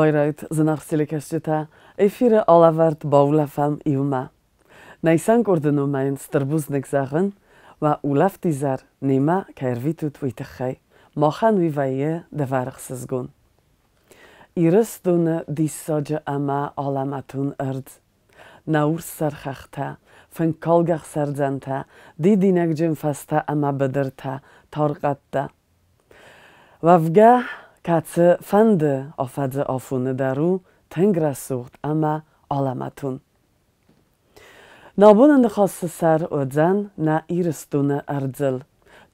Байрайт занарселекешчета эфире алаверт баулафам иума. Найсан корденумен старбузник захен, ва улафтизар нема кервитут витахай. Махан вивае девархсезгон. Ирестуне диссаджа ама аламатун эрд. Наур сархахта, фенкалгах сардзанта, дидинек джимфаста ама бедерта, таргатта. Вавга каце фанде афадзе афуне дару, тенграсухт ама аламатун. نابون نخواست سر اوزن نه ایرستون ارزل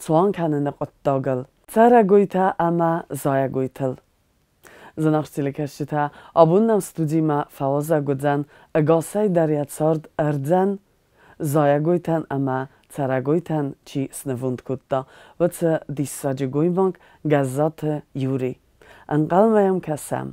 چوان کنه نقد داغل سر گویتا اما زای گویتل زنخشیل کشیتا آبون نم استودیما فوازا گوزن اگاسای دریات سرد ارزن زای گویتن اما سر گویتن چی سنوند کتا و تا دیساجی گویبانگ گذات یوری انقل میم کسم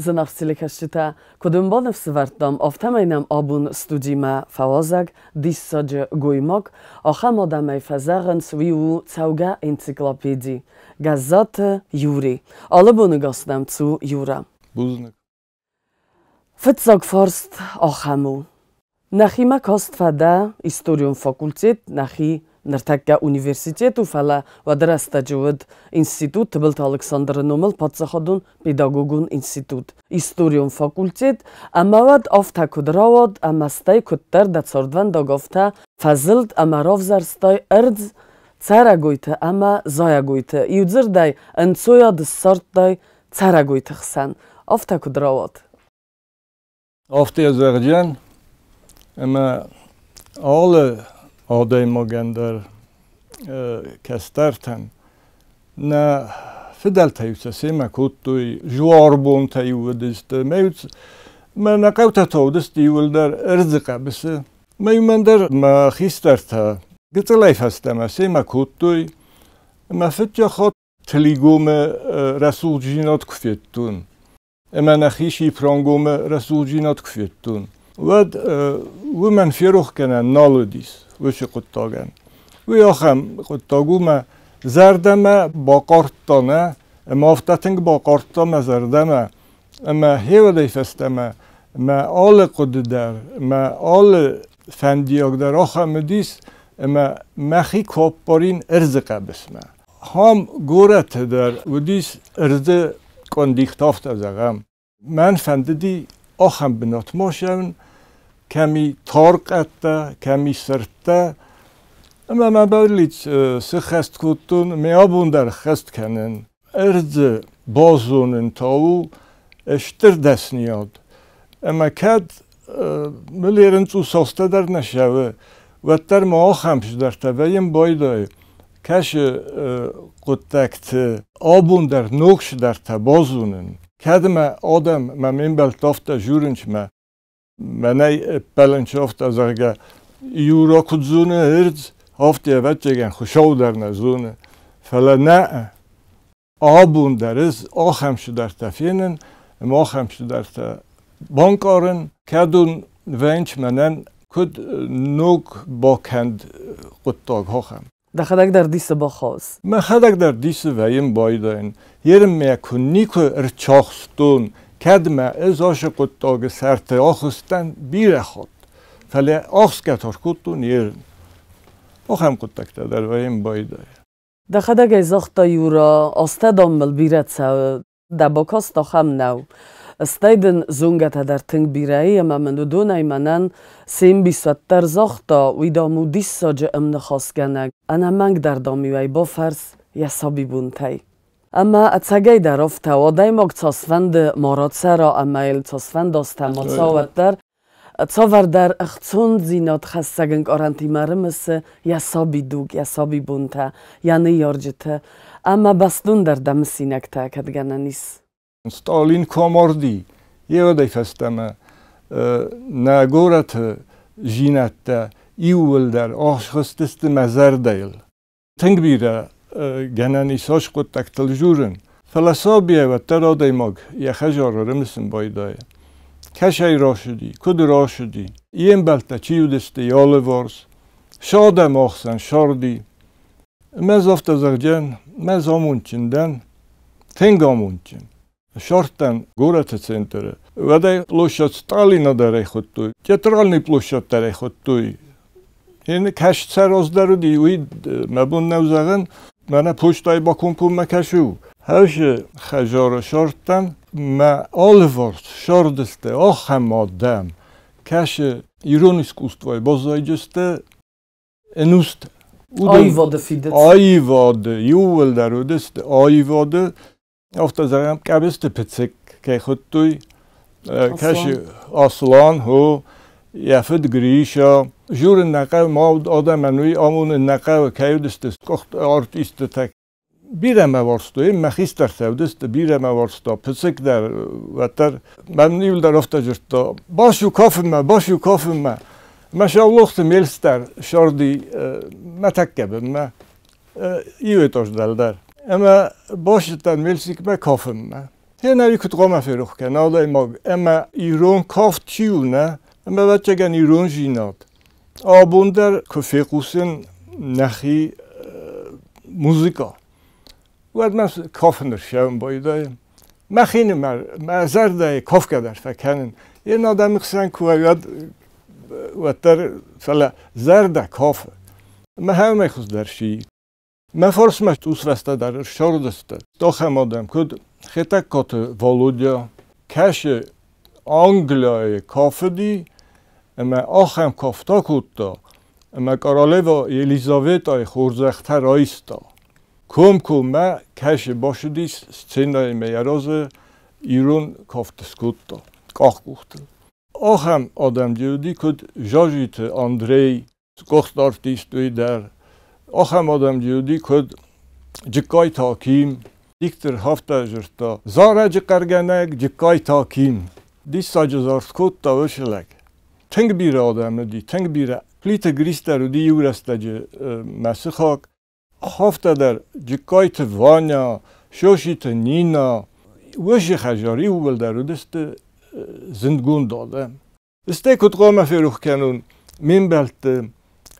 Zanafsilik ashita, kodumbonev svertdom, oftamejnam obun studima fawozag, dissadje gujmok, ochamodamej fazaren swiu całga encyklopedii. Gazate Juri, olebun gostam cu Jura. Buznek. Fetzog forst ochamu. Nahima kost fada, historium fakultet, nahi Нартакка университету фала вадрастта жуд институт тбылт Александр Номел подсаходун педагогун институт историон факультет амавад афта кудравад амастай куттар дацордван дагофта фазылт амаровзарстай эрдз царагойта ама заягойта иудзырдай анцоя дссарттай царагойта хсан афта кудравад афта зарджан ама алле آدمگان در کشتارتن نه فدال تیوسه سیم کود توی جواربون تیودیست میوت من نکوت تودیستی ول در ارزقه بس میومن در ما خیستارتا گتلایف هستم سیم کود توی مفتی خود تلیگوم رسول جینات کفیتون من نخیشی پرانگوم رسول جینات کفیتون ود و من فیروخ کنن نالودیس وش قطعاً. ویاهم قطعومه زردمه با کارتانه، مافتاتنگ با کارتامه زردمه. اما هیو دیفستمه، ما آل قددر، ما آل فندیاگ در آخام دیس، اما مخی کابپارین ارزقه بسمه. هم گورت در ودیس ارزه کندیختافت از اغم. من فنددی آخام بناتماشم، کمی تارق اتا، کمی سرتا، اما من باید سه خست کتون میابون در خست کنن. ارز بازونن تاو اشتر دست نیاد. اما کد ملیرن تو ساسته در نشوه و در ما آخمش در تبایم بایده کش قطعت آبون در نوکش در تبازونن. کد ما آدم ممین بلتافت جورنش ما منای پلنشافت از اگر یورا کدزونه هرز هفته وچگن خوشاو در نزونه فلا نه آبون درز آخمش در تفینن ما آخمش در بانکارن کدون ونچ منن کد نوک با کند قطاق هاخم دخدک در دیس با خواست من خدک در دیس ویم بایداین یرم میکنی که ارچاخستون کدمه از آش قطعه سرت آخستن بیره خود فلی آخس کتار کتو نیر آخم قطعه در ویم بایده دخده گیز آختا یورا آسته دامل بیره چه دباکاست آخم نو استایدن زونگت در تنگ بیرهی اما من دون ایمنن سیم بیسوت در زاختا ویدامو دیس ساجه امن خواستگنگ انا منگ در دامیوی با فرس یسابی بونتای اما اتساگی در افته و دایماک چاسفند ماراتسه را امیل چاسفند داستم و چاوت در چاور در اختون زینات خستگنگ آرانتی مرمس یسابی دوگ یسابی بونته یعنی یارجته اما بستون در دم سینکته کدگنه نیست ستالین کاماردی یه دیفستمه نگورت جینته ایول در آشخستست مزر دیل تنگ بیره گنانی ساش قد تکتل جورن فلسابیه و تراده ماگ یخه جاره رمسن بایدای کشه ای را شدی کد را شدی این بلته چیو دسته یاله وارس شاده ماخسن شاردی مز آفته زغجن مز آمون چندن تنگ آمون چند شاردن گورت سنتره و ده پلوشت ستالی نداره خود توی چطرالنی پلوشت داره خود توی این کشت سراز درو دیوی مبون نوزغن من پشتای با کمپون مکشو هرش خجار شارتن ما آلوارد شاردسته آخم آدم کش ایرون اسکوستوی بازای جسته انوست آیواده فیدت آیواده یوول درو دسته آیواده افتا زغم کبست پچک که خود توی کش اصلان هو یفت گریشا جور نقه ما آدم منوی آمون نقه و که دست کخت آرت است تک بیره موارستوی مخیست در تودست بیره موارستا پسک در وطر ممنیول در افتا جرتا باشو کافم ما مشاولوخت میلستر شاردی متکبم ما ایویتاش دلدر اما باشتن میلسک ما کافم ما هی نوی کتقام فروخ که نادای ماگ اما ایران کافت کیو نه اما بچه گن ایران جیناد آبون در کفی قوسن نخی موزیکا وقت من کاف نرشیم بایدایم مخینه مزر دای کاف کدر فکنن یه نادمی قسن کوهید وقتر فلا زرده کافه ما همه خود درشی من فرس مشت اوس وسته در شارد است داخم آدم کد خیتک کات والودیا کش آنگلای کافدی اما آخم کافتا کد دا اما کاراله و الیزاویت های خورزخته رایستا کم کم ما کش باشدی سینای میراز ایرون کافتس کد دا کاخ گوخته آخم آدم دیودی کد جاجیت اندری گوخت دارتیست دوی در آخم آدم دیودی کد جکای تاکیم دیکتر هفته جرتا زاره جقرگنگ جکای تاکیم دیست ساجزارت کد تا وشلک تنگ بیره آدم دی تنگ بیره پلیت گریسته رو دی یورسته جه مسخاک هفته در جکای توانیا شوشیت نینا وشی خجاری اول در رو دست زندگون دادم استه کد قامه فروخ کنون من بلت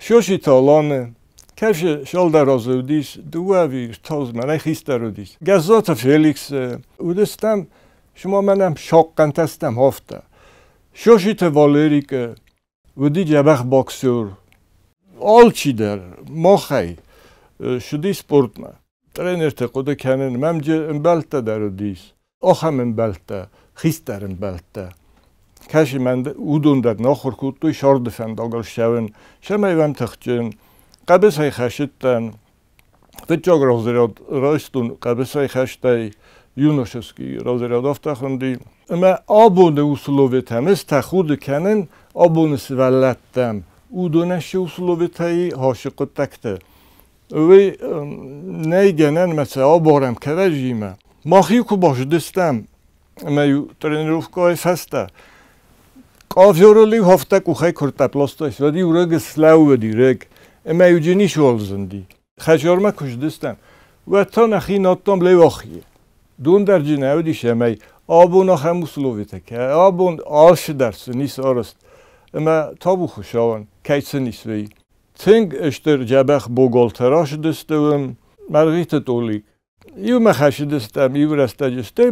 شوشی تالانه کش شال در آزودیش دوایی تاز منای خیست رودیش گذات فیلیکس اودستم شما منم شاقنت استم هفته شوشیت والری که ودی جبخ باکسور آل چی در ماخی شدی سپورت ما ترینر تقوده کنن ممجه امبلته در رودیش آخم امبلته خیست در امبلته کش من اودون در ناخور کود دوی شارد فنداغل شون شمیوم تخجن قبض های خشتن فچاگ رازریاد رایستون قبض های خشتای یونوشسکی رازریاد افتخوندی اما آبونه اصولویت همست تخود کنن آبونه سولتتم او دونش اصولویت های هاشق تکته وی نیگنن مثلا آبارم کوجیمه ماخی که باش دستم اما یو ترینروفکای فسته قافیارولی هفته کوخای کرتپلاستایش ودی او رگ سلاو ودی رگ اما یوجینی شوال زندی خشارما کش دستم و تا نخی ناتام لیواخیه دون در جناو دیش اما آبون آخم اصلویته که آبون آرش درس نیست آرست اما تابو خوشاوان کیسه نیست وی تنگ اشتر جبخ بوگالتراش دستم مرغیت تولیک یو مخش دستم یو رسته جسته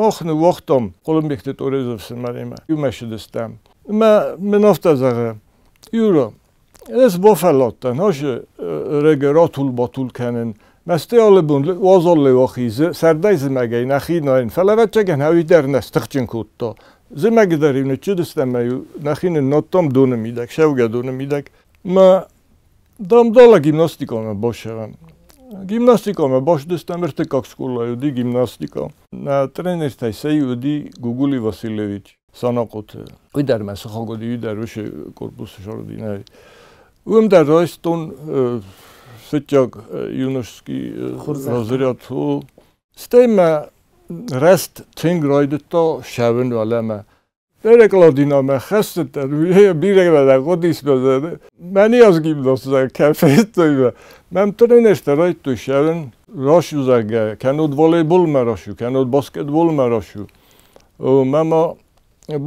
ماخن وقتم قلم بکت تورزفسن مرمه یو مش دستم اما منافت از اغه یورو از بافلاتن هاش رگرا طول با طول کنن مسته آل بون وازال لواخیزه سردای زمگه نخی ناین فلوت چگن هاوی در نستخچن کتا زمگه در اینه چه دستم ایو نخین ناتام دونه میدک شوگه دونه میدک ما دامدالا گیمناستیکامه باشوان گیمناستیکامه باش دستم ارتکاک سکولایو دی گیمناستیکام نه ترینر تایسایو دی گوگولی واسیلویچ ساناقوته اوی در مسخا گودی اوی در وش کرپوسش رو دی نه اوم در رایستون سچاگ یونوشسکی رازریاتو ستیمه رست تنگ رایدتا شون والمه برکلا دینامه خستت در ویه بیره بدن قدیس بزده منی از گیمناستیکا کفیت دویمه من ترینشت راید تو شون راشو زرگه کنود والیبول مراشو کنود باسکتبول مراشو مما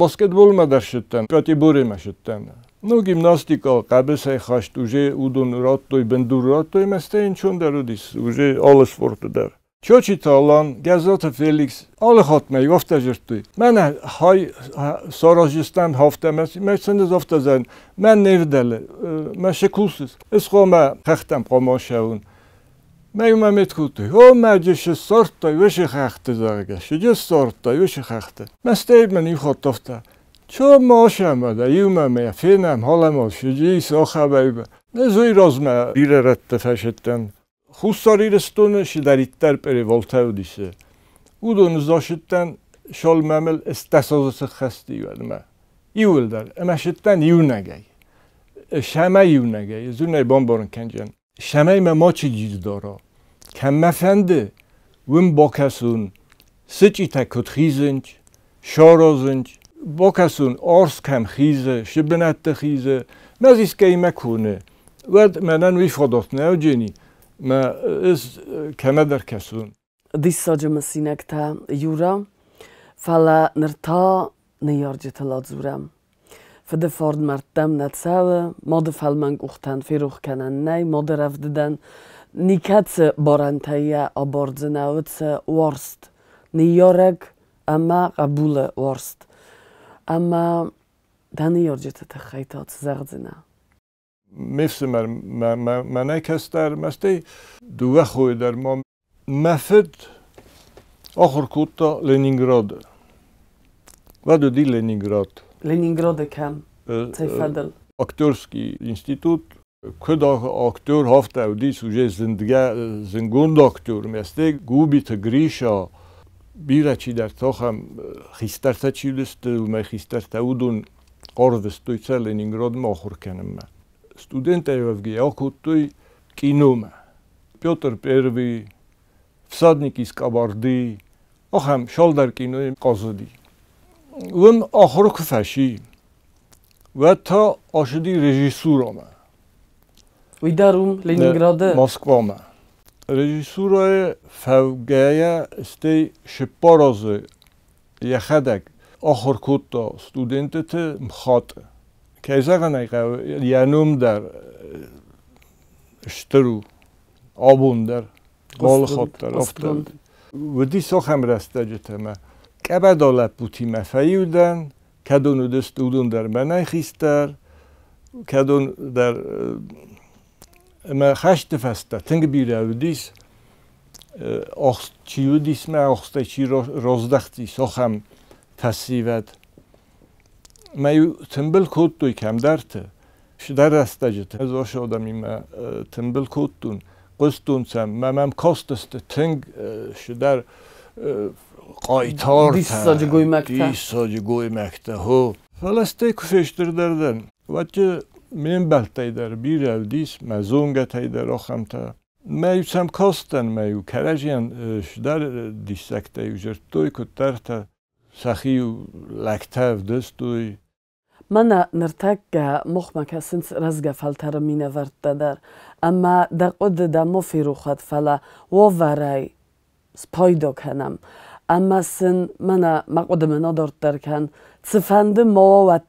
باسکتبول مدرشتن کاتی بوری مشتن نو گیمناستیکا قبض های خشت اوژه اودون رات دوی بندور رات دوی مسته این چون درو دیست اوژه آل سپورت در چوچی تالان گذات فیلیکس آل خاتمه یافته جرد دوی من های ساراجستم هفته مستی مستندز هفته زن من نردله من شکلسیز از خوامه خختم قاما شون من اوممید کود دوی او مجش سارت دوی وش خخته زرگه شجه سارت دوی وش خخته مسته من این خات دفته چه ماش آمده یوم میفینم حالا ماشیجی ساخبایی به نزوی رزمه بیره رت فشتن خوستاری رستونش دریتر پری ولته ودیسه او دونز داشتن شال ممل استسازه خستی ولمه ایول در اما شتن یو نگی شمه یو نگی زونه بانبارن کنجن شمه ما ماچی جیز دارا کمه فنده وم باکسون سچی تکت خیزنج شارازنج با کسون آرس کم خیزه شبنت خیزه نزیست که ایمه کنه ود منن وی فادات نه جنی ما از کمه در کسون دیست ساجه مسینک تا یورا فلا نرتا نیارجی تلاد زورم فده فارد مردم نتساوه ماده فلمنگ اختن فیروخ کنن نی ماده رفددن نیکتس بارنتایه آبارزناویتس وارست نیارگ اما قبول وارست اما دانی یارجی تتخیطات زغزنه میفسمر منکست در مستی دوه خوی در ما مفد آخر کوتا لنینگراده و دو دی لنینگراد لنینگراد کم تی فدل اکتورسکی انستیتوت کد اکتور هفت او دی سوژه زنگوند اکتور مستی گوبی تا گریشا بیره چی در تاخم خیسترتا چی دست و می خیسترتا او دون قاردستوی چه لنینگراد ما آخر کنم من студента е в Геокутой кинома. Петр Первый, всадник из Кабарды, охам шалдар кино и казади. Он ахрок фаши, в та ашди режиссурама. Уйдарум Ленинграде. Москвама. Режиссура фавгая сте шепаразе яхадак ахркута студентете мхата. کیزگانای که یانوم در شترو آبون در قال خود در افتاد و دی سخم رسته جتمه که بدال پوتی مفیودن کدوم دست اودن در منای خیستر کدوم در ما خشت فسته تنگ بیره ودیس آخست چیودیس ما آخسته چی رازدختی سخم فسیوت میو تنبل کود توی کم درته شدر رسته جته از آش آدمی ما تنبل کود تون قصدون سم ممم کاست است تنگ شدر قایتار تا دیساجی گوی مکته ها فلسته کفشتر دردن وچه من بلتای در بیر او دیس مزونگه تای در آخم تا میو سم کاستن میو کرجین شدر دیسکته یو جرد توی کود درته سخیو لکتف دستوی من نرتک مخمکه سنس رزگه فلتر مینورد دادر اما دقود دمو فیروخد فلا وورای سپایدو کنم اما سن من مقود منا دارد درکن چفند ما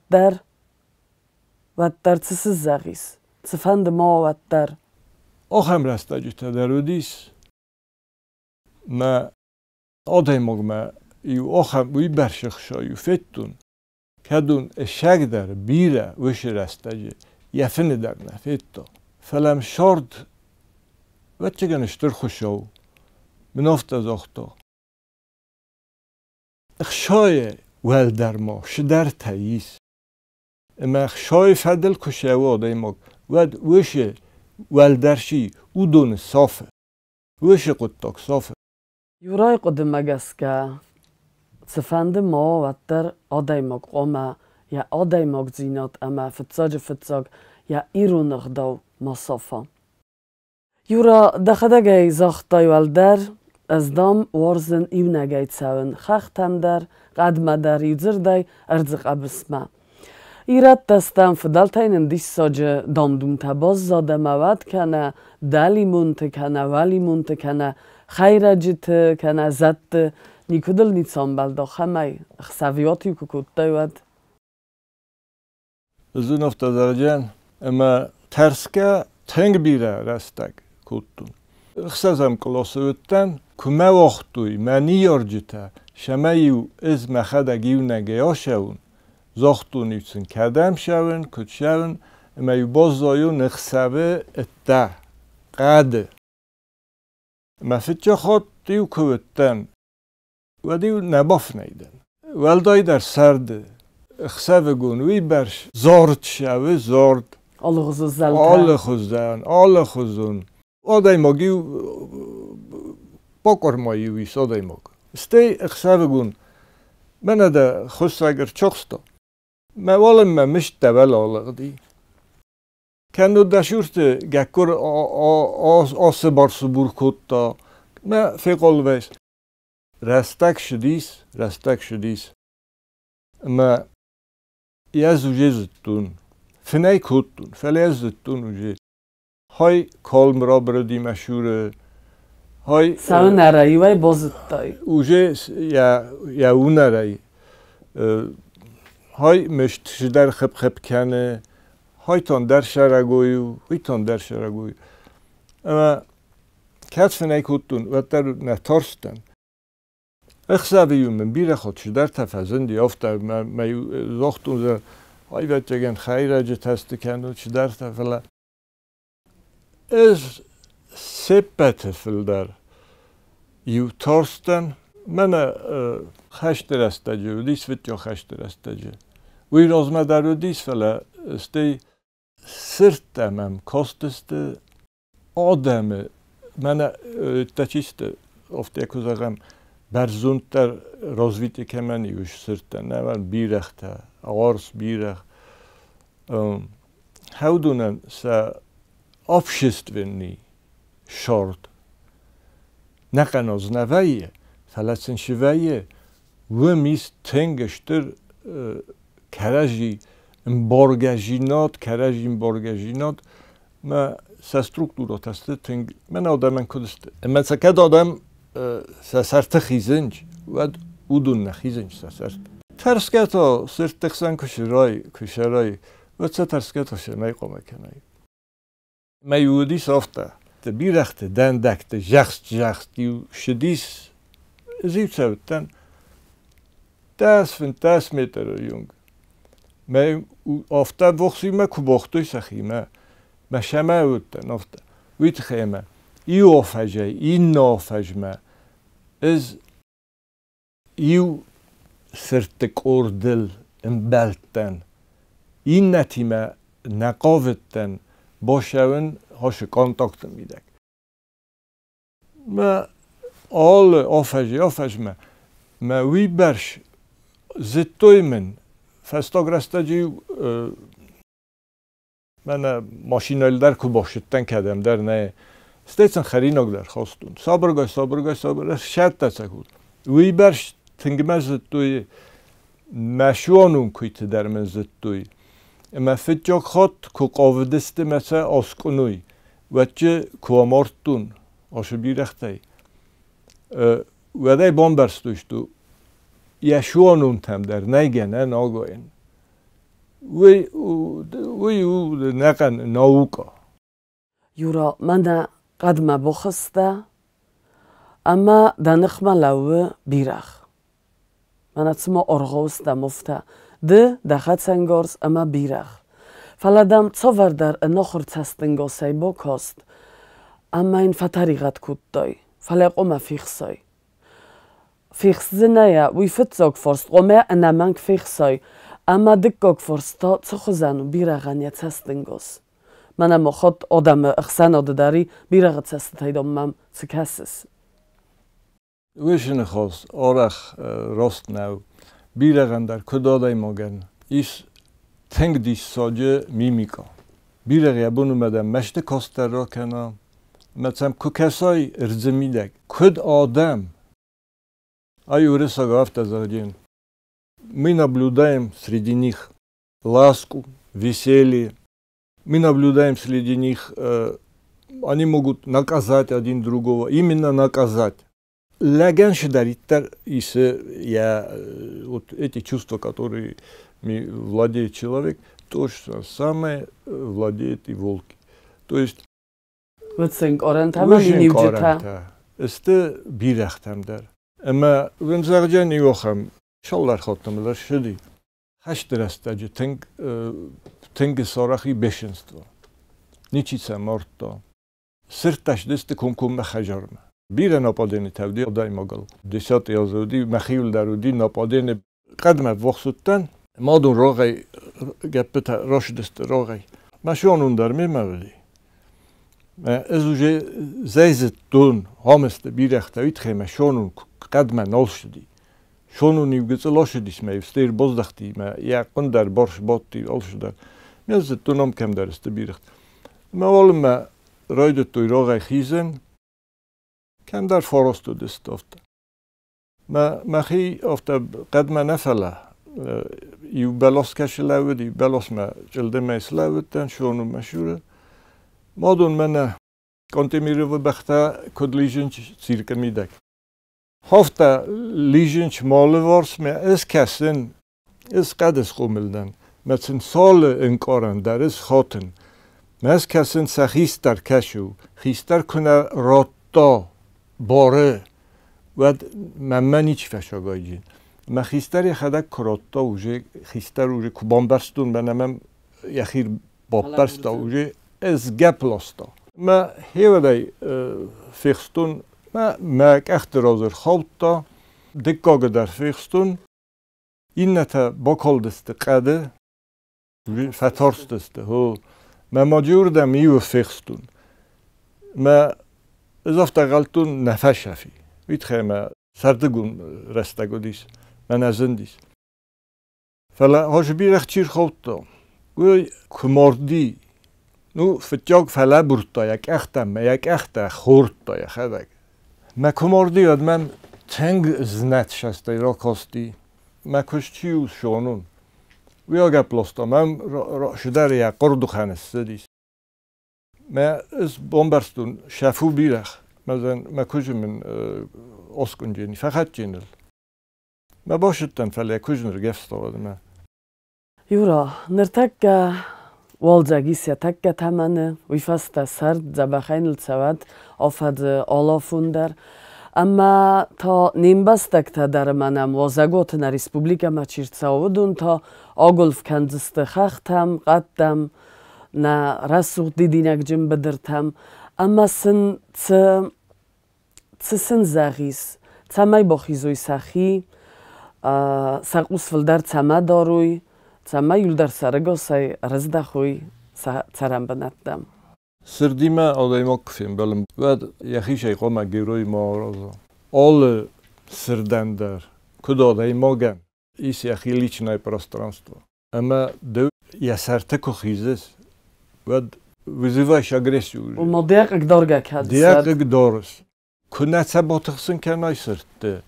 ودر چسز زغیس چفند ما ودر آخم رسته جوته درودیس ما آده مگمه ایو آخم وی برشخ شایو فتون کدون اشک در بیره وش رستجه یفن در نفتا فلم شارد وچه گنشتر خوشاو منافت از آختا اخشای ول در ما شدر تاییس اما اخشای فدل کشاو آده ما ود وش ول درشی او دون صافه وش قدتاک صافه یورای قدم مگس که سفند ما وتر آدای مقامه یا آدای مقزینات اما فتزاج یا ایرون اخداو مصافا. یورا دخدگی زاختای والدر از دام وارزن ایونگی تساون خختم در قدمه در یوزردای ارزق ابسمه. ایرد دستم فدلتاین دیش ساج دامدوم تباز زاده مود کنه دلی منتکنه ولی منتکنه خیره جت کنه زد نیکودل نیتسان بلده خمه اخصویاتی که کده ود از اون افتا درجن اما ترسکه تنگ بیره رستگ کدتون اخصازم کلاسه ودتن کمه وقتوی منی یارجیتا شمه یو از مخدگیو نگیا شون زاختون ایوچن کدم شون کد شون اما یو باز دایون اخصوه اده قده اما فتچه خود دیو که ودتن و دیو نباف نیدن ولدای در سرد خساب گونوی برش زارد شوه زارد آل خوزن آدای ماگیو باکرماییویس آدای ماگ استی خساب گون من ده خسرگر چخستا موالم من مشت دول آلغ دی کنو دشورت گکر آس بارس برکتا من فقال ویس رستک شدیس اما یز اوجه زدتون فنه کدتون فلی از زدتون اوجه های کالم را برادی مشهور Сау нараивай бозытай. Уже я унарай. Хай мешт در خب خب کنه. های تان در شرگویو. های تان در شرگویو. اما کتف نیکوتون و در نترستن. اخسابیو من بیره خودش در تفزندی افتر من زاختون زر های بچگن خیره جه تست کنو چه در تفلا. از سپت فل در یو ترستن من خشت رستجه و دیس ویدیو خشت رستجه. وی رازمه در و دیس فلا استی سرتمم کاستسته آدمه من تچیسته افته کزاقم برزندتر رازویتی که من ایوش سرتن نه من بیرخته عارس بیرخ هودونن سه آفشست ونی شارد نقناز نویه فلسن شویه ومیز تنگشتر کرجی امبارگجینات کرجی امبارگجینات من سه سترکتورات هسته تنگ من آدمن کدسته من سکت آدم سرت خیزنج و اودون نخیزنج سرت ترسکت ها سرت تخسن کشرای و سه ترسکت ها شنای قامه کنای میودی سافته بیرخته دندکته جخست یو شدیس زیب سوتن دست فن دست میتره یونگ من آفته وقتی من کباختوی سخیمه من شمه اوتن آفته ویت خیمه ای آفجه ای نافجمه از ایو سرتک اردل امبلتن این نتیمه نقاوتن باشون هاش کانتاکت میدک ما آل آفجه آفجمه ما وی برش زدتوی من فستاگ رستجی من ماشینال در کباشتن کدم در نه استیتن خریناگ در خواستون صبرگای شد تسکود وی برش تنگمه زد توی مشوانون کیت در من زد توی اما فجاک خود که قاودست مثلا آسکنوی وچه کوامارتون آشو بیرخته ودای بان برستوشتو یشوانون تم در نگنه ناگاین وی او نقن ناوکا یورا منه قدمه بخسته اما دنخمه لوه بیرخ من اتما ارغاسته مفته ده دخت سنگارس اما بیرخ فلدم چاور در نخور چستنگا سیبا کاست اما این فتریغت کود دای فلق اما فیخسای فیخسزه نیا وی فتزاگ فرست اما انمانگ فیخسای اما دکاگ فرستا چه خوزنو بیرغن یا چستنگاس من اما خود آدم اخسان آده داری بیرغت سست تایدام من سکسس ویشن خواست آرخ راست نو بیرغن در کدادای ماگن ایس تنگ دیش ساجه میمیکا بیرغ یبون اومدم مشت کاستر را کنم مثلا که کسای ارزه میدک کد آدم ای اوره ساگا افت از آجین می наблюдаем среди них ласку, веселье. Мы наблюдаем среди них, они могут наказать один другого, именно наказать. Леген шидариттер, если я вот эти чувства, которые владеет человек, то же самое владеет и волки. То есть, это бирахтамдар. Ама вензарджан йохам, шаллар хатамдар шиди. Хашт растаджи, تنگ سراخی بشنست و نیچی سمارت دا سرتش دست کنکن مخجرم بیره نپادین تودی آدای مگل دیسات یازودی مخیول درودی نپادین قدمت وقصدتن مادون راغی گپت راش دست راغی مشانون درمی مودی از اوجه زیزت دون همست بیرختویت خیمه شانون قدمه نال شدی شانون نیوگیز لاشدیس میوستیر بازدختی ما یقن در بارش باتی آل شدن می‌زد تو نام کم درست بیرخت. ما ولی ما راید توی راغ خیزن کم در فراست دست افت. ما خی افت قد ما نفله. یو بلاس کش لودی بلاس ما جلد میسل لودن شونو مشوره. ما دون من Контемирова бахта кодлиженч цирка мидак. Хофта лиженч молеворс ме эскасен эскадес хумелдан. Мецен соле энкоран дарес хотен. Мэскасен са хистар кашу. Хистар куна ротто боре. Вад маманич фашагайджин. Ма хистари хада кротто уже хистар уже кубамбарстун банамам яхир бопарста уже эсгаплосто. ما هیوای فیختون ما که اختراز خودتا دکاگ در فیختون این نتا باکل دست قده فتارس دسته هو ما ماجور دمیو فیختون ما اضافه غلطون نفشافی ویتخه ما سردگون رستگودیس من ازندیس فلا هاش بیرخ چیر خودتا گوی کماردی نو فتیاگ فلا برتا یک اخته ما یک اخته خورد تا یک خدک ما کماردی یاد من تنگ زنت شسته را کاستی ما کشتیو شانون ویا گپلستا من شدر یک قردو خنسته دیست ما از بومبرستون شفو بیرخ ما کجو من اسکن جنی فقط جنل ما باشدتن فلا کجو نرگفستا واد ما یورا نرتک Waldzagisia takka tamani, uyfasta sard, zabahaynil savad, ofadi olofundar. Amma to nembastakta darmanam, vozagotna respublikama chirtsavudun to ogulf kanzista xaxtam, qattam, na rasuq didinak jimbidirtam. Amma sin tsin zagis, tsamay boxizuy sahi, saqusvildar tsamadoruy. Сама юлдар сарагосай раздахуй царамбанаттам. Сырдима одаймокфим балым. Вад яхишай кома герой маоразо. Олы сырдандар. Куда одаймоган. Ис яхи личное пространство. Ама дев ясарта кохизес. Вад вызываешь агрессию. Ума диакак доргак хадсад. Диакак дорс. Кунаца ботықсын кенай сыртты.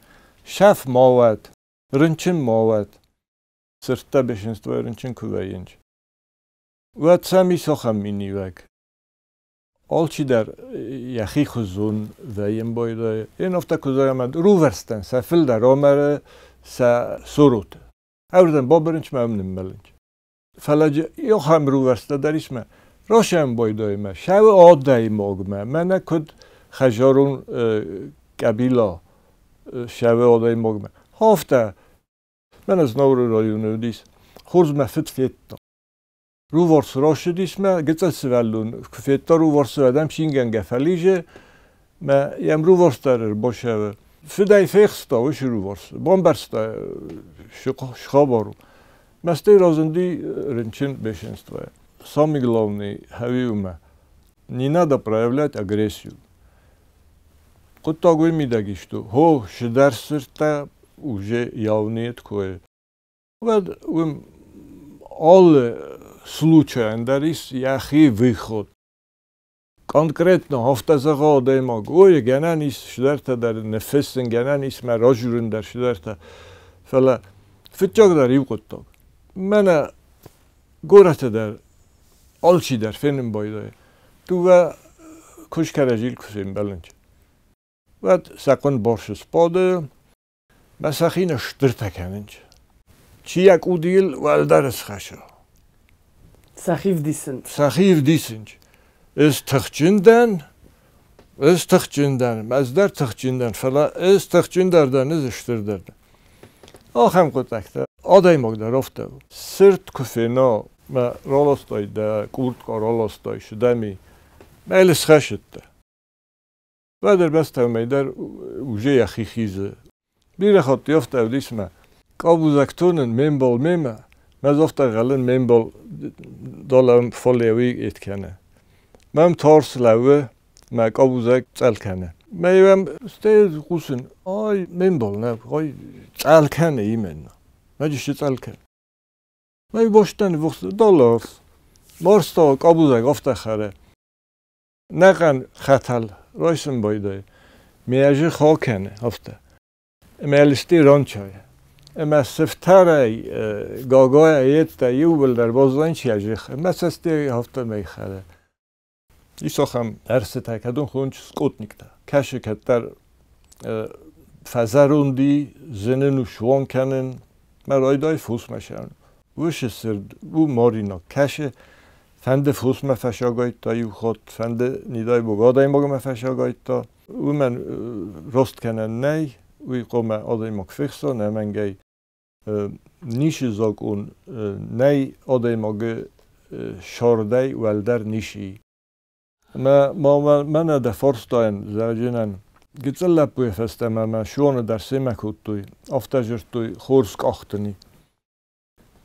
Шаф мавад. Рынчин мавад. Сыртта бешенство ерінчен күвейінч. Вәт сәми соқам мини вәк. Олчидар яхи хұзун вәйін бойдай. Ен офта күзайамад руверстен сә філдар омәрі сә сұрут. Әурден бобырынч мәмнім мәлінч. Фәләджі йоқам руверсте дәрішмә. Рошен бойдай мә. Шәві одай мог мә. Мәне күд хәжорун кәбила шәві одай мог мә. Хофта من از نور رایونه دیس خورز مفت فیتا رو ورس راش دیس ما گذاشت سوالون فیتا رو ورس ودم شینگن گفلیجه ما یم رو ورس داره باشه فدای فیخستا وش رو ورس بامبرستا شخابارو مستی رازندی رنچن بشنستوه سامی گلونی هویومه не надо проявлять агрессию قطعوی میدگی شد هو شدر سرتا уже явные такое. Вот в all случаях дарис яхи выход. Конкретно офтазага одаймаг. Ой, генанис шударта дар нефестен генанис ма рожурун дар шударта. Фала фитчак дар юкоттак. Мена гората дар алчи дар фенин бойдай. Тува кушкаражил кусин баланч. Вот сакон борши спады. مسخین شدرت کننچ چیک اودیل والدارس خشو سخیف دیسنچ از تخچندن مزدر تخچندن فلا از تخچندردن از شدردن آخم کتکتر آدای مقدر افته سرد کفینا ما رالستای ده کورد که رالستای شدمی میلس خشد ده و در بست همیدر اوجه یخی خیزه بیرخواد یافت اودیس ما کابوزکتونن منبال میمه مزافت غلن منبال دالم فالیوی ایت کنه من تارس لوه ما کابوزک چل کنه میوم استیز قوسن آی منبال نه آی چل کنه ایمن نه مجیشی چل کن میو باشتن وقت دالارس مارستا کابوزک افته خره نقن خطل رایسن بایده میجی خاکنه افته Эмелисти рончая. Эма сифтарай гагая етта юбилдар бозданчияжих. Эмасасти хафта мейхаре. ایسا هم عرصه تکدون خون چیز کت نکده کشه کتر فزروندی زنن و شوان کنن مرایدای فوس مشن وش سرد و مارینا کشه فند فوس مفشاگایت تا یو خود فند نیدای بگادای ماگا مفشاگایت تا و من راست کنن نی وی قوم آدای ماگ فخصا نمنگی نیشی زاگ اون نی آدای ماگ شاردای ولدر نیشی من در فارس داین زوجینن گیتزلب بویفستم من شوانو در سیمه کود توی افتجر توی خورسک آختنی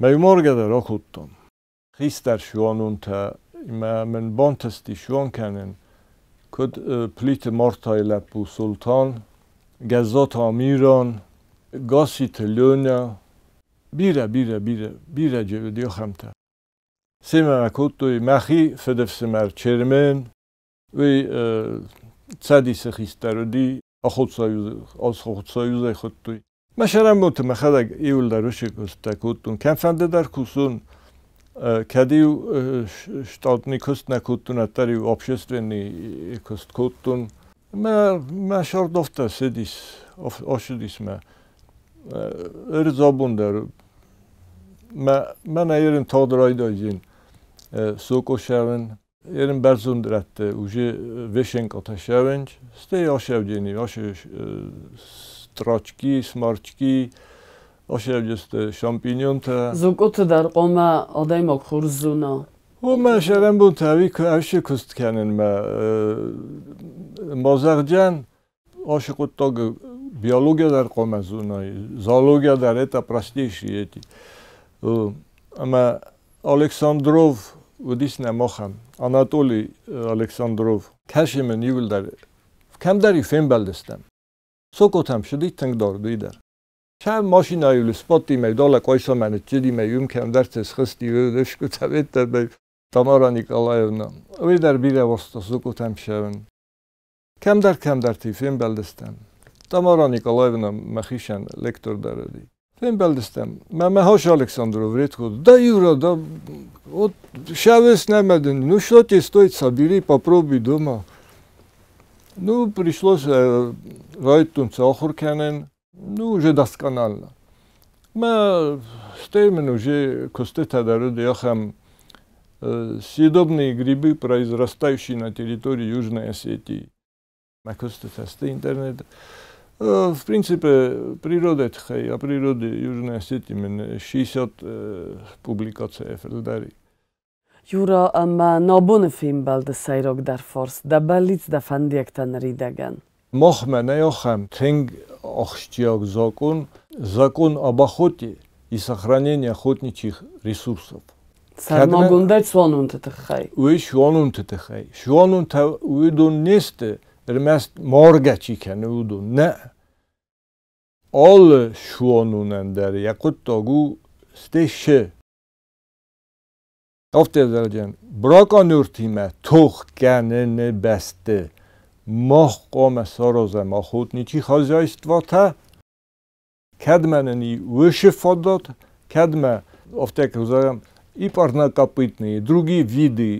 میمارگه در آکودتم خیست در شوانون تا من بانتستی شوان کنن کد پلیت مارتای لب بو سلطان گزات آمیران گاسی تلیونه بیره بیره بیره بیره جودیو خمته سیمه مکود توی مخی فدفسمر چرمن وی صدی سخیسترودی از خودسایوزای خود توی مشرم بود مخدق ایول دروش کستکوتون کم فنده در کسون کدیو شتادنی کست نکوتون اتریو آبشستونی کست کوتون ما شرد افته سدیس آشدیس ما ارزابون درو من ایرن تادرای دایزین سوکوشون ایرن برزون درته اوجه وشنگ آتشونج ستی آشوجینی آشش تراچکی، سمارچکی، آشیب جست شامپینیون تا زوکوت در قوم آدای ما خورزونا و من شرم بود تاوی که آشی کست کنن ما مازرجن آشی قد تاگ بیالوگه در قوم زونای زالوگه در ایتا پرستیشی ایتی اما الکساندروف و دیس نماخم آناتولی الکساندروف کشی من یول در کم داری فیم بلدستم سوکوت هم شدی تنگ داردوی در چه ماشین هایول سپاتی میداله کایسا منه چیدی میوم کم در تسخستی و دشکو تبید در بی تمارا نیکالایونا اوی در بیره وستا سوکوت هم شون کم در تی فیم بلدستم تمارا نیکالایونا مخیشن لکتور داردی فیم بلدستم ممه هاش الکساندرو ورید خود دا یورا دا شویس نمدن نو شو تی стоит собери попробуй дома Ну, пришлось райтунца охурканен, ну, уже досконально. Мы стеймен уже кусты тадарыды, яхам съедобные грибы, произрастающие на территории Южной Осетии. Мы кусты тасты интернет. В принципе, природа тхай, о природе Южной Осетии мен 60 публикаций эфелдари. Юра, ама набуне фим балда сайрог дар форс, да балиц да фандиектан ридаган. Мохме не охам, тенг охштиак закон об охоте и сохранении охотничьих ресурсов. Сармагундай цуанун тетехай. Уи шуанун тетехай. Шуанун та уидун несте, рмест моргачикен уидун, не. Ал шуанунен дер, якут тагу стеше. Afterdarjan, brakanurtime, tohkenene beste, mahkame sarazem, ahotnici hazajstvata, kedmeneni вышифадат, kedme, afterdarjan, и парнокопытные, и другие виды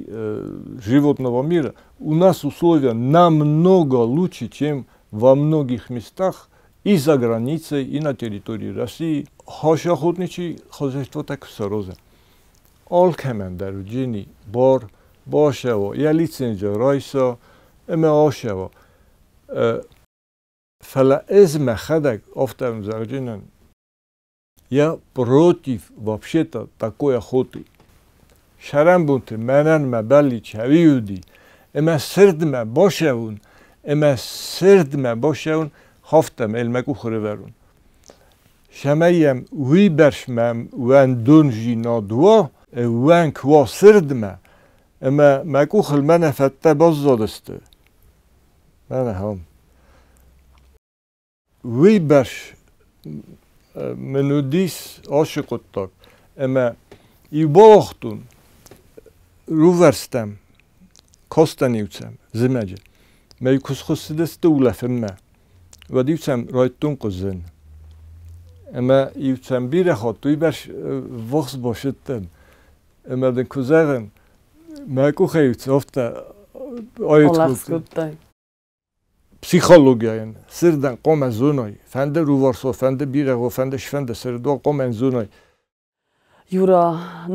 животного мира, у нас условия намного лучше, чем во многих местах и за границей, и на территории России. Хаши охотничьи хозяйствата саразем. Алкемен در جینی بار باشه و یا لیتنج رایسا اما آشه و فلا از مخدک افترم زرجینن یا против вообще-то такой охоты شرم بونت منن مبلی چویودی اما سردم باشون هفتم علمکو خوره ورون شمیم وی برشمم وان دونجی نادوا وان کوا سردمه اما مکو خل منه فته باز دادسته منه هم وی برش منو دیس عاشق اتاق اما ای باختون رو ورستم کستنیوتم زمجه می کس خسته دسته و لفمه و دیوتم رایتون قزن اما ایوتم بیره خود توی برش وقت باشدتن اما دن کزرن مکو خیوت افته آیت پسیخولوژیان سردن قوم زنای فند روارسو فند بیرهو فند شفند سردو قوم زنای یورا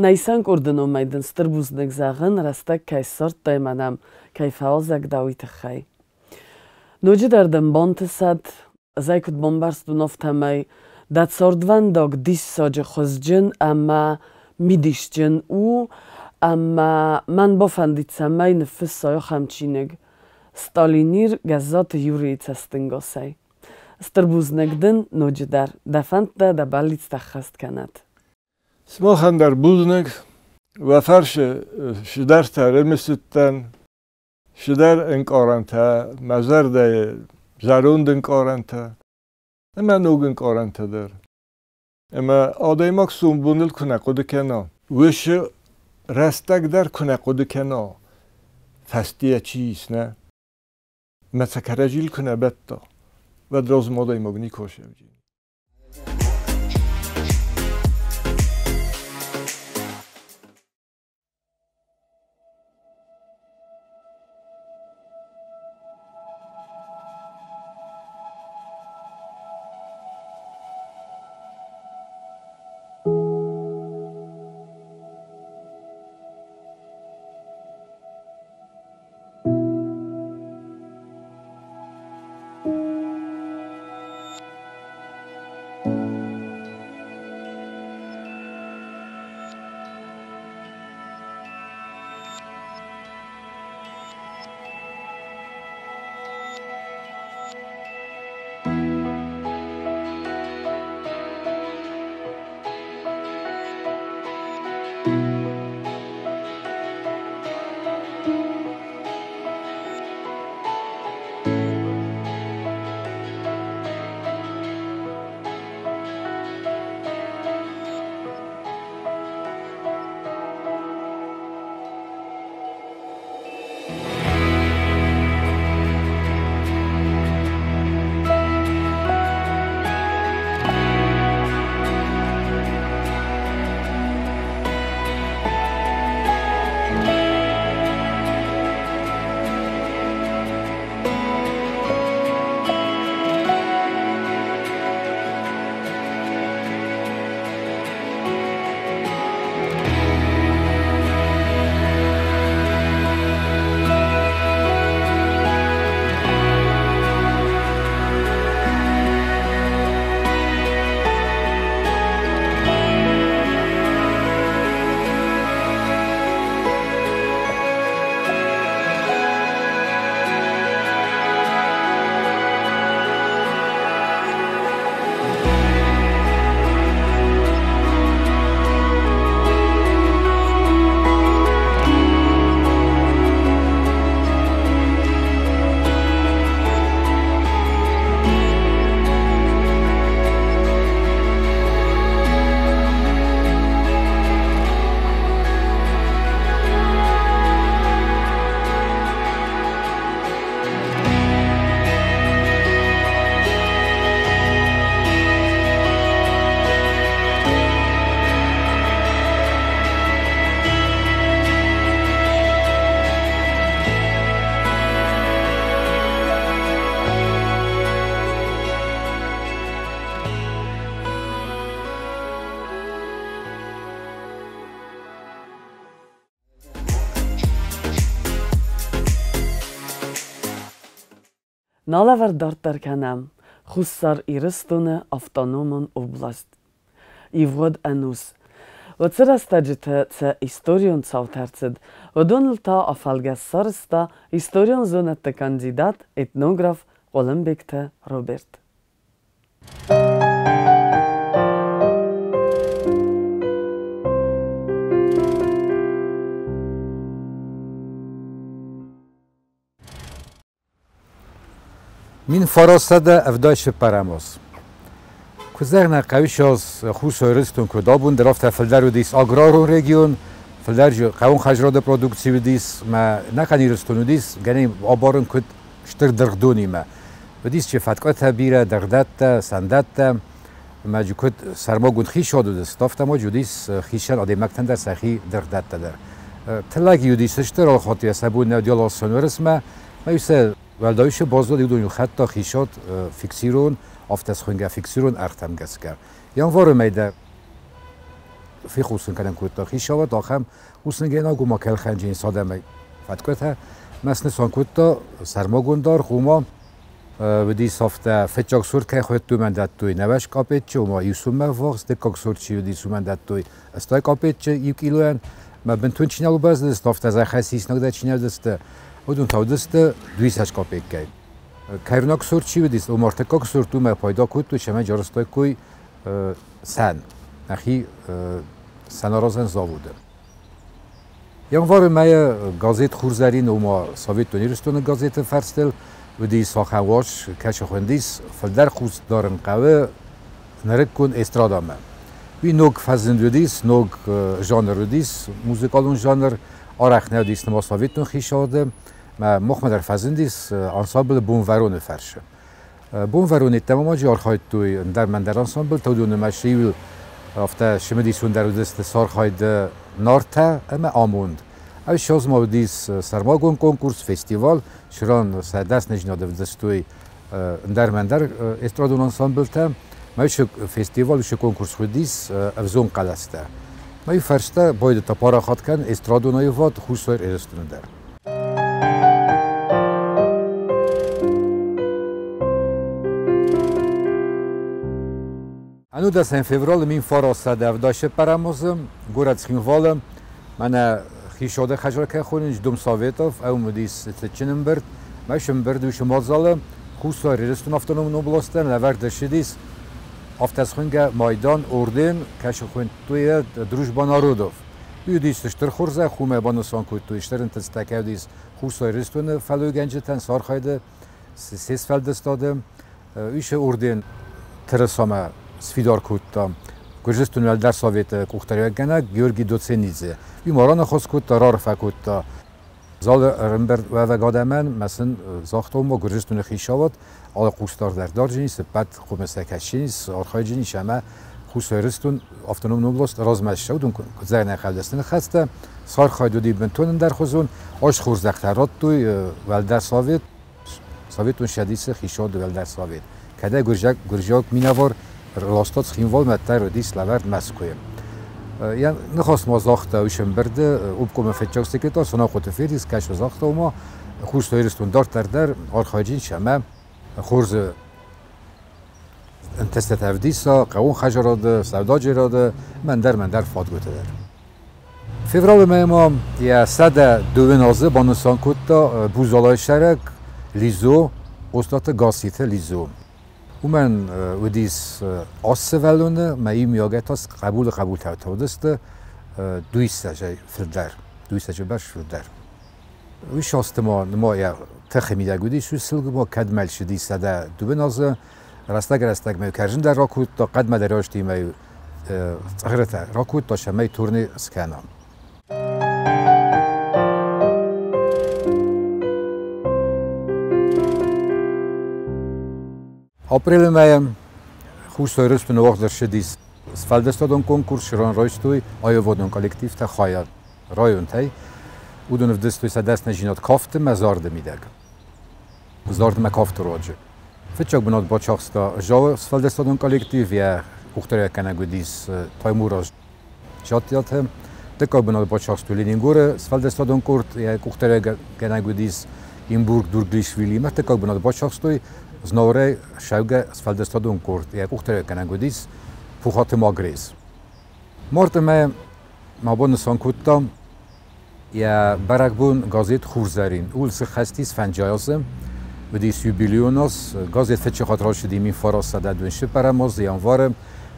نیسان کردن اومدن ستربوز نگذاگن راستا که سرت دایمانم که فعالزگ داویت خی نوچی دردم بانت ساد زایکت بمبارس دو نفتمای داد سردوان داغ دیش ساج خزجن اما میدیشجن او اما من بافندیت سمای نفس سایو خمچینگ Сталинир Гăззаты Юри цастынгосай. Стырбузнэгдын ножидар, дафантта да баллиста хастканат. Смохандар бузнэг, вафарши шидар таремисыттан, шидар инкоранта, мазардай зарунд инкоранта, эма ног инкорантадар. Эма адаймак сумбунил кунакуду кена. Выши растагдар кунакуду кена. Фастия чиис, не? متکرجیل کنه بتا و دراز مادای مگنی کاشه بجید. Налавар дартарканам, хуссар ирыстуна автономон область. И вод анус. Оцерастаджите це историон цаутерцед, одонлта афалгассарста историон зонетте кандидат, этнограф Олымбекте Роберт. Min farasada evdaş paramos. Kuzerna kavişaz xusaristun kudabun draft felderu dis agrarun region felderju qavun xajrada produksiv dis ma nakaniristun dis gani abarun kud ştir derdunima. Dis çefatkata bira derdatta sandatta ma kud sarmagun xişadu dis tafta ma judis xişan ademaktan da sahi derdatta der. تلاقی یودی سشتر را خاطی سبود ندیال سنورس میشه ولدایش بازداری دنیو حتی خیشات فکسیرون افتاس خنگ فکسیرون ارتم گسکر یان وارم ایده فیخوسن کنن کوتاه خیشات داخم خوسنگی نگو مکل خنجین ساده می فکرته مثل سان کوتاه سرماگوندار خوما و دی صفت فتچاک سر که خود تو من داد توی نوش کابیت چه ما یوسوم مفاخس دکاک سر چی و دی سوم داد توی استای کابیت چه یکیلوان ما بنتون چینالو باز دست صفت از خسیس نگذا چینال دست ودون تا دست دویستش کابیت که کارناک سر چی و دیس امارتکاک سر تو ما پایدا کرد تو شما جرستای کوی سن نخی سنارازن زاوده یعنی وارم میه گازت خورزاری نوما سویت نیستن گازت فرستل و دی ساخن واش کاش خوندیس فلدر خوست دارن قوه نرک کن استرادام وی نوک فزندودیس نوک ژانرودیس موزیکالون ژانر آرخ نودیس نما سویتون خیشاده ما مخمدر فزندیس انسامبل بونورون فرشه بونورون تماما جارخاید توی در من در انسامبل تا دون مشیول افته شمدیسون در دست سارخاید نارته اما آموند ای شاز ما دیس سرماگون کنکورس فستیوال شران سردست نجناده دستوی درمندر استرادون انسامبل تا ما ایش فستیوال ایش کنکورس خودیس افزون قلسته ما ای فرشته باید تا پارا خود کن استرادون ایواد خوش سایر ارستون در انو دست این فیورال مین فارا سده افداشه پراموزم گورد سخینوالم من خیشاده خجار که خونیش دوم ساویتاف او مدیس تچنم برد ماشم برد ویش مازاله خوصا ریرستون افتانوم نوبلاستن لوردشی دیس افتاس خونگه مایدان اردن کش خون توی دروش بانارودوف بیو دیستشتر خورزه خومه بانوسان کود تویشتر انتستکه دیس خوصا ریرستون فلوی گنجتن سارخایده سیس فلدستادم ویش اردن ترسامه سفیدار کودتم گرجستون ول در سویت کوختریه گنگ گیورگی دوتسنیزه بیماران خاص کود تا رار فکود تا زال رنبرد و وگادمن مثلا زاخت هم با گرجستون خیشاوات آل قوستار در دار جنیس بد خومستکش جنیس آرخای جنیش همه خوستایرستون افتانوم نوبلاست رازمش شودون زرنه خودستن خسته سارخای دودی بنتونن در خوزون آش خورزخترات توی ول در سویت سویتون شدیس خیشاد ول در سویت کده گرجاک مینوار راستاد خیموال متر رو دیست لورد مسکویم یعنی نخواست ما زاخته اوشم برده اوب کمه فتچاک سکتا سنا خطفیر دیست کش و زاخته اوما خورس دایرستون دار تردر آرخایجین شمه خورز انتسته تفدیسا قوون خجاراده سودا جراده مندر فادگوته در فیورال به امام یه سده دوه نازه بانوسان کتا بوزالای شرک لیزو استاد گاسیت لیزو ومن ودیس آسه ولونه مایی میاگت هست قبول تودسته دویسته جای فردر دویسته جای برش فردر ویش هست ما نمایه تخمیده گودیش و سلگ ما کدمل شدی سده دوبه نازه رستگ میو کرجن در راکود تا قدمه در آشتی میو تغیرته راکود تا شمه تورنی سکنام آپریل میم خوش سایرستون وقت در شدیس فلدستادان کنکورس شران رایستوی آیا وادون کلکتیف تا خواید رایون تای او دونف دستوی سدست نجینات کافت مزارده میدگ زارد مکافت راجه فتچاک بنات با چاقستا جاو فلدستادان کلکتیف یا اختریه کنگو دیس تایمور از جاتیات هم دکا بنات با چاقستو لینینگوره فلدستادان کرد یا اختریه کنگو دیس این بورگ دورگلیشویلی مرتکا بنات با چاقستوی زنوره شوگه از فلدستادون کرد یک اختره کنگو دیست پوخات ما گریز مارت ما با نسان کدتم یا برک بون گازیت خورزارین اول سه خستیس فنجایازم و دیس یوبیلیون هست گازیت فتشه خاطر ها شدیم این فراز سده دونشه پرماز دیانوارم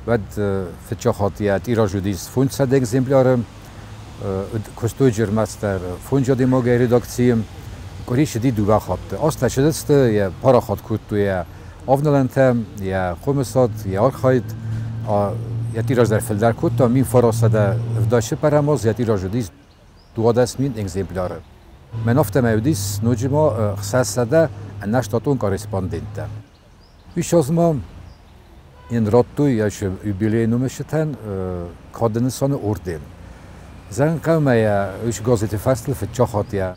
و فتشه خاطیت ایراج و دیست فونج سده اگزیمپلارم کستوی جرمستر فونج یادی ما گیری داکتیم کاری شدید دوبه خواهده آسته شدسته یا پارا خواهد کود توی آفنالنته یا خومساد یا آرخاید یا تیراج در فلدر کود تا مین فراسده افداشه پرماز یا تیراج رو دیست دوها دست مین اگزیمپلاره من آفته میودیست نوجه ما سده نشتاتون کارسپاندنته بیش از ما این راد توی یا شو یوبیلی نومشتن کادنسان اردن زن قومه ایش گازت فصل فچا خاطیه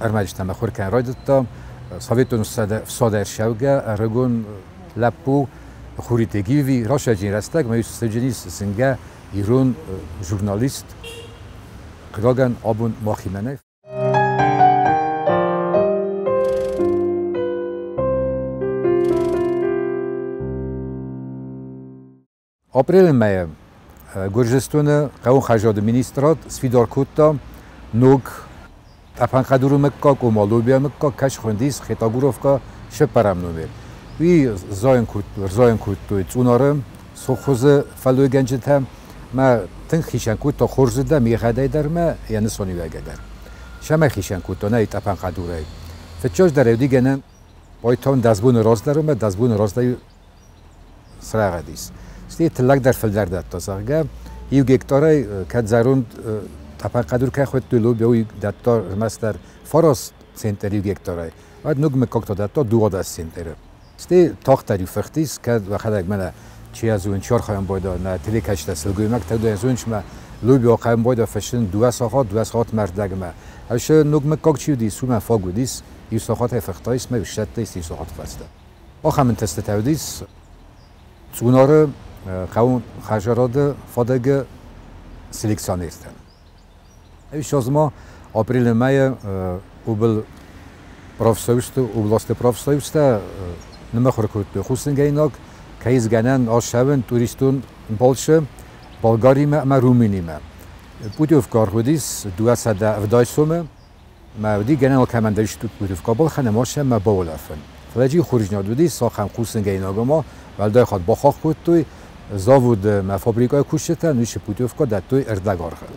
ارمجتم خور کن رایدتم سویتون صادر شوگه ارگون لپو خوریتگیوی راشه جین رستگ ما ایش سجنیس سنگه ایرون جورنالیست قداغن آبون ماخیمنه آپریل مه گرجستان قوم خجاد مینیسترات سفیدار کودتا نوک اپن قدرو مکا کمالوبیا مکا کش خوندیس خیتاگوروف که شپرم نوبر وی زاین کود توی چونارم سخوز فلوی گنجت هم ما تن خیشن کود تا خورزده میخده در ما یعنی سانی وگه در شما خیشن کود تا نهید اپن قدروی فچاش در او دیگه نم بایتان دزبون راز درم دزبون راز در سراغ دیست ستی تلک در فلدر داد تا سرگه یو گکتاره که زرون تپن قدر که خود دلو بیاوی دادتا رمست در فراس سنتر یو گکتاره باید نگ مکاک تا دادتا دو آده از سنتره ستی تاخت در یو فختیست که وقت منه چی از اون چار خواهم بایده نه تلی کشته سلگوی مک تا دو از اونش ما لو بیا خواهم بایده فشن دو ساخات مرد دگ ما هشه نگ مکاک چیو دی سو من فاگو دیست یو ساخات فختایست ما بشت دیست یو ساخات فسته آخ همین تست تودیست چوناره قوم خجارات فادگ سلیکسانیستن. ایش از ما آپریل مای اوبل پروفسویست اوبلاست پروفسویست نمخور کرد به خوستن گیناک که از گنن آشون توریستون بالشه بالگاری ما رومینی ما پودیوف کار خودیس 217 سومه ما دی گنن که من درشت پودیوف کابل خانم آشه ما باول افن فلجی خورج ندودی ساخم خوستن گیناک ما ولدای خود باخاک بود توی زاود ما فابریکای کوشته نوش پودیوفکا در توی اردگار خود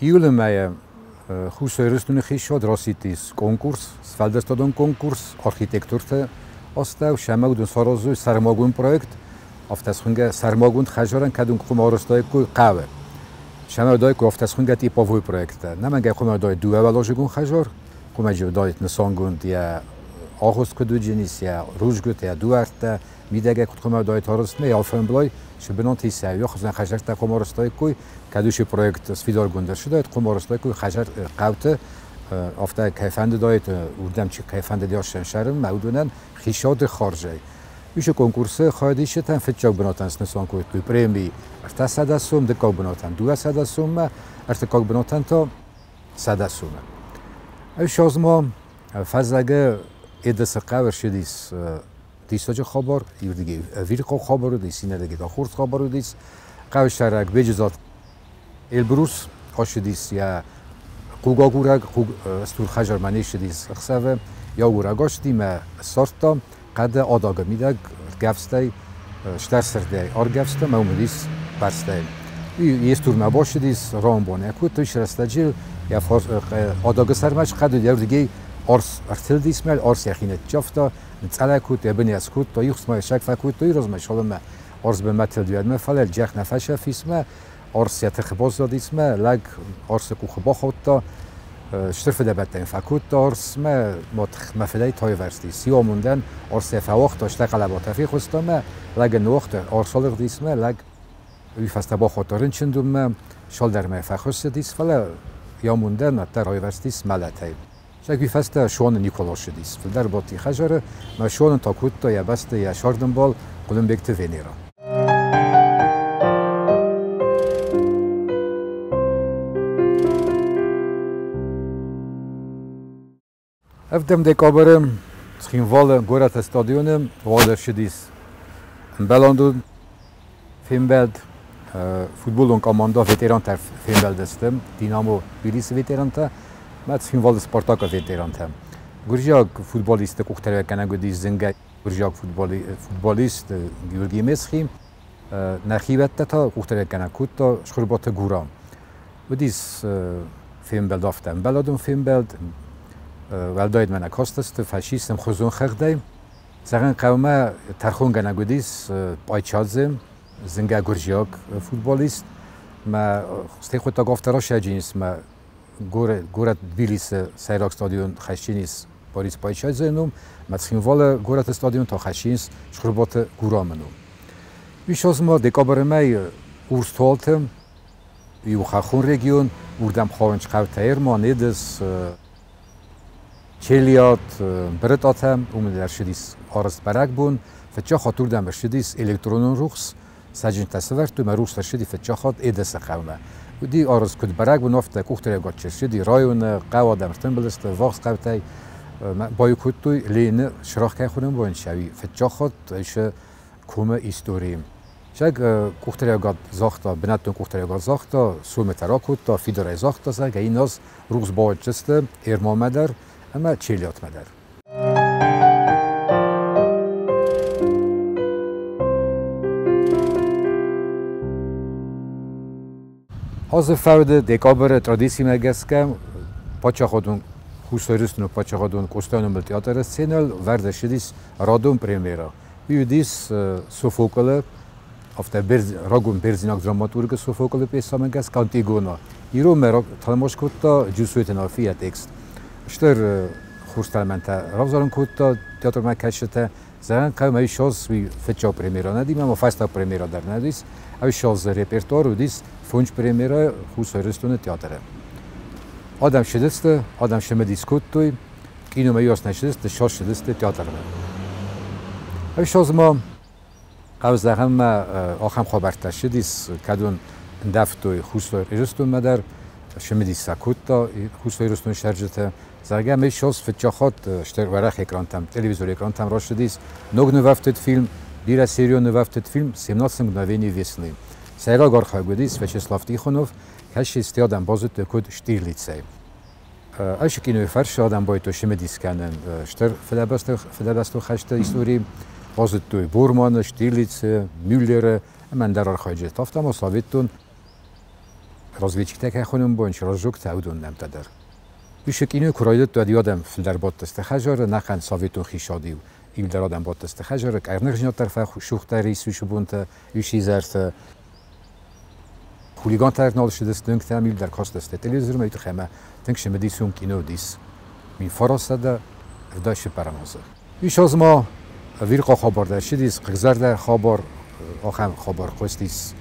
ایول مایه خوش ایرستون خیش شد راسیتیس کنکورس سفلدستادان کنکورس آرخیتکتورت آسته و شمه و دون سارازوی سرماگون پرویکت افتسخونگه سرماگون خجارن کدون خوم آرستای که قوه شما دای گفت از خونگتی پاوی پروژه نمیگه خونه دای دو اولاشگون خجار خونه جو دایت نسانگوند یا آخوست کدو جنیس یا روزگوت یا دوارت میدهگه کد خونه دای تارست نه یا فهم بلای شبنان تیسه یا خزن خجار تا کمارستای کوی کدوش پروژه سفیدار گندر شده کمارستای کوی خجار قوته افته کیفند دایت اردم چی کیفند دیاشن شرم مودونن خیشاد خارجی یوش کنکورس خواهدی شدن فتچاک بناتن سنسان کوید توی پریمی ارتا سده سوم دکاک بناتن دوه سده سوم ارتکاک بناتن تا سده سومه ایش از ما فضلگه ایده سرقور شدیست دیستا جا خبار یور دیگه ویرقا خبارو دیست اینه دیگه دا خورد خبارو دیست قوش ترک بجزات البروس ها شدیست یا قوگا گورگ استور خجرمنی شدیست اخصوه یا گورگاش دیمه سارتا قد آداغ میده گفسته شتر سرده آر گفسته مومدیس برسته یه ستورمه باشدیس رام بانه کود تویش رسته جیل آداغ سرمش قد دیگر دیگه آرس ارتل دیس مل آرس یخینه جفتا نتساله کود یا بنی از کود تا یخص مای شکفه کود توی رازمش حالا آرس به متل دوید مفلل جخ نفشه فیسمه آرس یا تخباز دادیسمه لگ آرس کو خبا خود تا شترف دبتن فکود دارس ما مفیده تای ورستی سیاه موندن آرسه فواخت داشته قلباتفی خوستا ما لگ نوخت آرسالق دیست ما لگ ویفسته با خود دارن چندون ما شال در ما فخست دیست ولی یا موندن اتر های ورستیست ملتای شک ویفسته شوان نیکولاش دیست ولی در باتی خجاره ما شوان تا کود تا یا بسته یا شاردن بال قلم بکت وینیرا افتم دکابرم، سخیم واله گورت استادیونم واله شدیس. بلاندون فیمبلد فوتبولون کاماندا ویتران تر فیمبلد استم دینامو بیلیس ویتران تا من سخیم واله سپارتاکا ویتران تم. گرژیاک فوتبالیست کوختره کنگو دیز زنگه گرژیاک فوتبالیست گیورگی مسخیم نخیبت تا کوختره کنگود تا شخوربات گورام. و دیز فیمبلد افتم بلادون فیمبلد ولداید من اکاست است فاشیستم خوزون خرده زغن قومه ترخون گنگودیس پایچازم زنگه گرژیاک فوتبالیست ما خسته خود تا گفت را شجینیس ما گورت بیلیس سیراک ستادیون خشینیس پاریس پایچای زنوم متسخینوال گورت استادیوم تا خشینس شخربات گورامنوم ویش از ما دکابر می اورستالتم یو خاخون رژیون اردم خواهنچ قوتایر ما نیدس چلیات برد آتم اومد در شدیس آرست برک بون فتچه خاطر دم برشدیس الکترونون روخس سجن تصور تو مروش ترشدی فتچه خاط ایدس قومه دی آرز کد برگ بنافته کوختری گاتششی دی رایون قوا دمرتن بلست واقس قوتای بایو کد توی لین شراخ که خونم باین شوی فتچه خاط ایشه کومه ایستوریم شاید کوختری گات زاختا بناتون کوختری گات زاختا سوم تراکوت تا فیدرای زاختا سعی این از روز باید جسته ارمام در اما چیلیات مدر. از فرد دکابر تردیسی مگس کم پاچه خودون خوشترستن و پاچه خودون کستانم بلتیاتر سینال وردشیدیس رادون پریمیرا. بیودیس سوفوکل افته برز راگون برزیناک دراماتورگ سوفوکل پیسا مگس کانتیگونا. ایرو مرا تلماش کتا جوسویت نافیه تکست. شتر خورستالمنتا رفزارن کوتا تئاتر مکشته زن که میشه شانس وی فتچا پریمیرا ندیم اما فستا پریمیرا در ندیس. اوی شانس رپرتوار و دیس فونچ پریمیرا خوشایرستون تئاتره. آدم شدسته آدم شم دیسکوت توی اینو میاس نشدسته شش شدسته تئاتره. اوی شانس ما قبض هم آخام خبرت شدیس کدون دفت توی خوشایرستون مدر شم دیس کوتا خوشایرستون شرجته. زرگه میشه شانس فتچا خود شتر ورق اکرانتم تلویزیون اکرانتم راش دیس نگ نوفتت فیلم دیره سریو نوفتت فیلم 17 مدنی ویسنی. سیرا گارخاگودیس وچسلاف تیخونوف هشی استی آدم بازد کد شتیرلیتسای. ایش که اینوی فرش آدم باید تو شمه دیس کنن شتر فلبستو خشته ایستوری بازد توی بورمان شتیرلیتسه میولره من در آرخایجه تافتم و ساویتون رازویچکتک خونم باینچ رازوک تاودون نمتدر. ایش که اینوی کرایدت دادی آدم فلدربات دسته خجاره نخن ساویتون خیشادیو. این در آدم باد دسته خجاره که ارنخجنات طرفه شوختاری سویشو بونته ایشی زرته خولیگان ترنال شدست دنگ تعمیل در کاست دسته تلویزیون میتو خمه تنگش مدیسون کینو دیس می فراست ده افداش پرمازه ایش از ما ویرقا خبر درشدیس قگزر در خبر آخم خبر خوستیس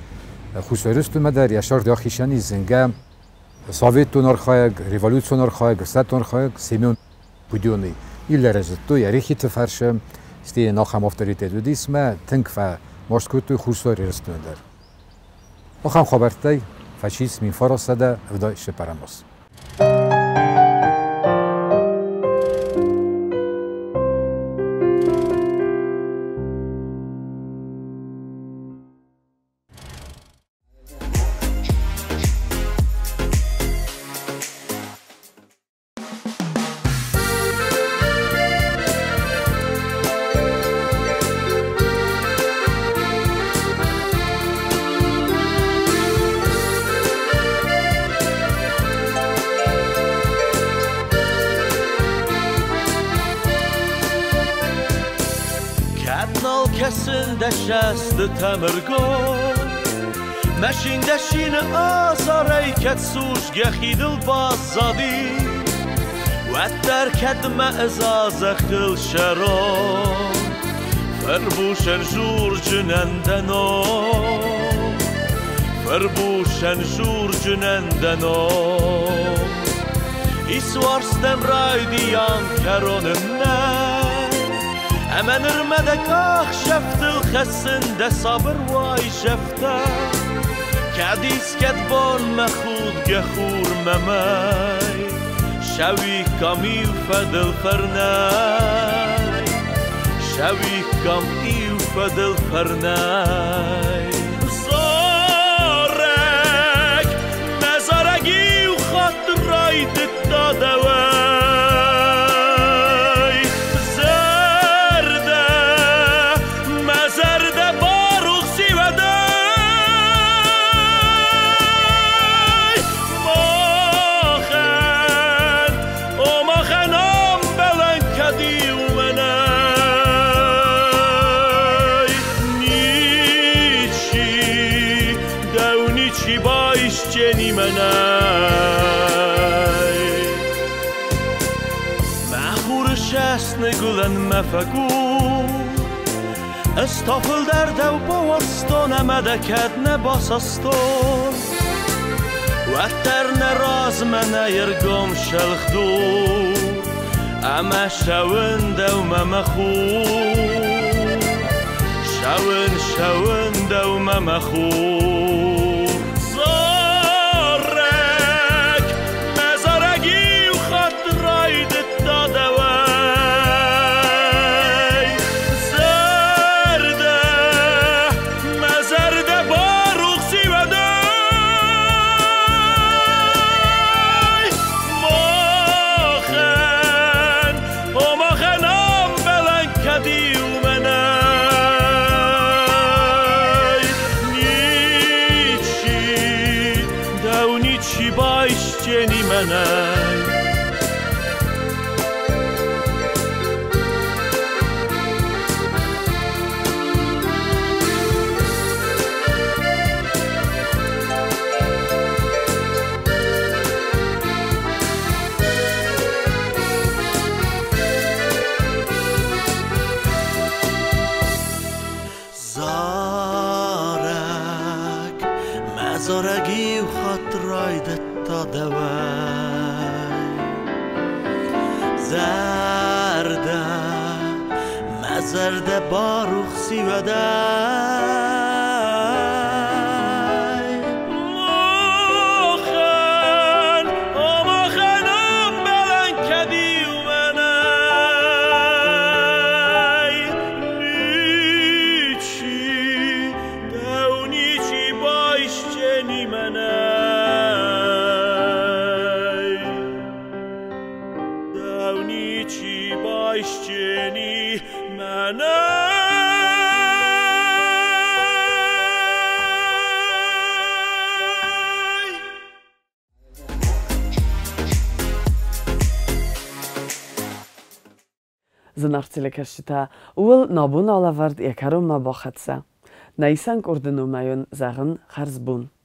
خوشایرستون مدر یشار داخیشنی زنگم ساویتون ارخایگ ریولوتسون ارخایگ رستون ارخایگ سیمیون بودیونی ایل رزدتو یریخی تفرشم ستی ناخم افتاریتت و دیس ما تنگ و ماشکوتو خوشایرستون در آخام خبرتای فاشیسم این فراسده افدایش پرماز. مشین دشین آزاره کت سوش گخیدل بازادی و در کدم از آزخل شرام فربوشن جور جنندنو فربوشن جور جنندنو ایسوارستم رایدیان کرونم نه اما نرمدک آخ شفت الخسنده صبر وای شفته کدیس کدبان مخود گخور ممای شوی کامی فدل فرنای شوی کامی فدل فرنای زارک نزارگی و خاطر رایدت دادوه گلن مفکو استافل در دو باستان مدکد نباسستان واتر نراز من ایرگم شلخ دور اما شوند و ممخو شوند و ممخو زارگی و خاطرای دتا دوای زرده مزرده باروخ سیوده زنارتیل کشیده اول نابون علاوه ورد یکارم نباخت سه نیسان کردنو میون زغن خرزبون.